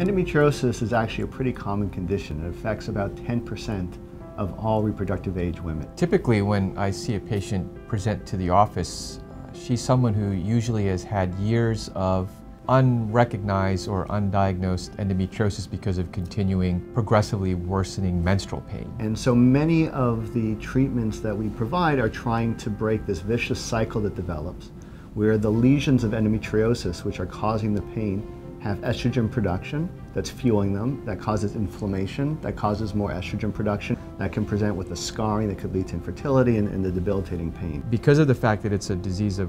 Endometriosis is actually a pretty common condition. It affects about 10% of all reproductive age women. Typically when I see a patient present to the office, she's someone who usually has had years of unrecognized or undiagnosed endometriosis because of continuing progressively worsening menstrual pain. And so many of the treatments that we provide are trying to break this vicious cycle that develops, where the lesions of endometriosis, which are causing the pain, have estrogen production that's fueling them, that causes inflammation, that causes more estrogen production, that can present with the scarring that could lead to infertility and the debilitating pain. Because of the fact that it's a disease of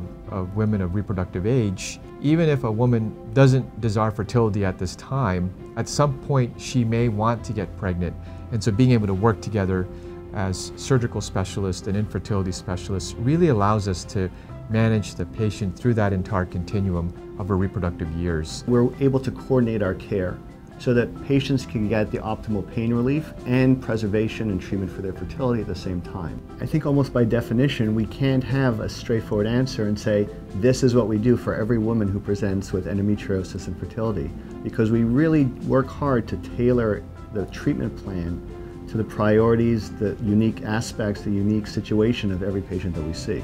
women of reproductive age, even if a woman doesn't desire fertility at this time, at some point she may want to get pregnant. And so being able to work together as surgical specialists and infertility specialists really allows us to manage the patient through that entire continuum of her reproductive years. We're able to coordinate our care so that patients can get the optimal pain relief and preservation and treatment for their fertility at the same time. I think almost by definition, we can't have a straightforward answer and say, this is what we do for every woman who presents with endometriosis and fertility, because we really work hard to tailor the treatment plan to the priorities, the unique aspects, the unique situation of every patient that we see.